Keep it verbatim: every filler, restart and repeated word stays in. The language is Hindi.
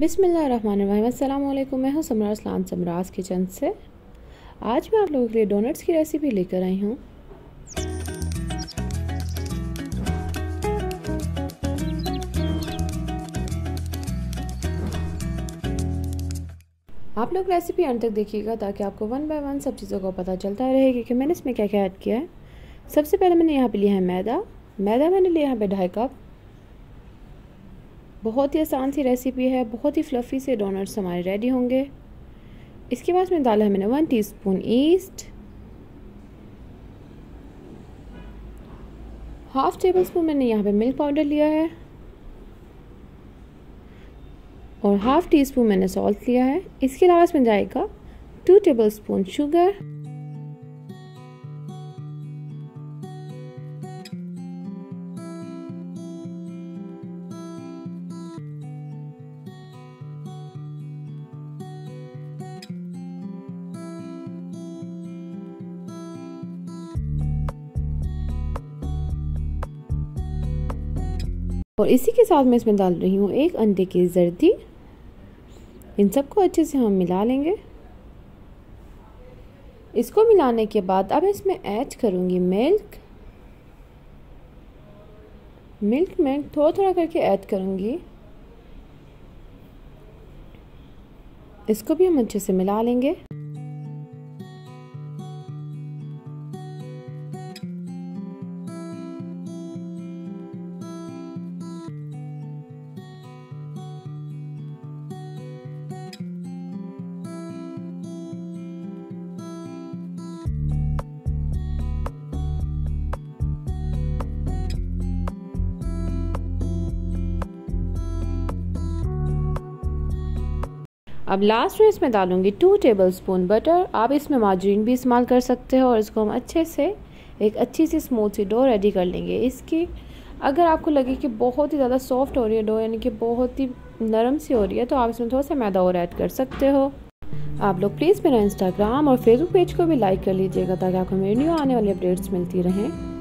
बिस्मिल्लाहिर्रहमानिर्रहीम। अस्सलामुअलैकुम। मैं हूँ समरा समराज़ किचन से। आज मैं आप लोगों के लिए डोनट्स की रेसिपी लेकर आई हूँ। आप लोग रेसिपी अंत तक देखिएगा ताकि आपको वन बाय वन सब चीज़ों का पता चलता रहेगा कि मैंने इसमें क्या क्या ऐड किया है। सबसे पहले मैंने यहाँ पे लिया है मैदा। मैदा मैंने लिया यहाँ पे ढाई कप। बहुत ही आसान सी रेसिपी है, बहुत ही फ्लफ़ी से डोनट्स हमारे रेडी होंगे। इसके बाद में डाला है मैंने one teaspoon yeast, half tablespoon मैंने यहाँ पे मिल्क पाउडर लिया है और हाफ टी स्पून मैंने सॉल्ट लिया है। इसके अलावा इसमें जाएगा टू टेबल स्पून शुगर, और इसी के साथ मैं इसमें डाल रही हूँ एक अंडे की जर्दी। इन सबको अच्छे से हम मिला लेंगे। इसको मिलाने के बाद अब इसमें ऐड करूँगी मिल्क। मिल्क मैं थोड़ा थोड़ा करके ऐड करूँगी। इसको भी हम अच्छे से मिला लेंगे। अब लास्ट में इसमें डालूंगी टू टेबलस्पून बटर। आप इसमें मार्जरीन भी इस्तेमाल कर सकते हो और इसको हम अच्छे से एक अच्छी सी स्मूथ सी डो रेडी कर लेंगे इसकी। अगर आपको लगे कि बहुत ही ज़्यादा सॉफ्ट हो रही है डो, यानी कि बहुत ही नरम सी हो रही है, तो आप इसमें थोड़ा सा मैदा और ऐड कर सकते हो। आप लोग प्लीज़ मेरा इंस्टाग्राम और फेसबुक पेज को भी लाइक कर लीजिएगा ताकि आपको मेरी न्यू आने वाली अपडेट्स मिलती रहें।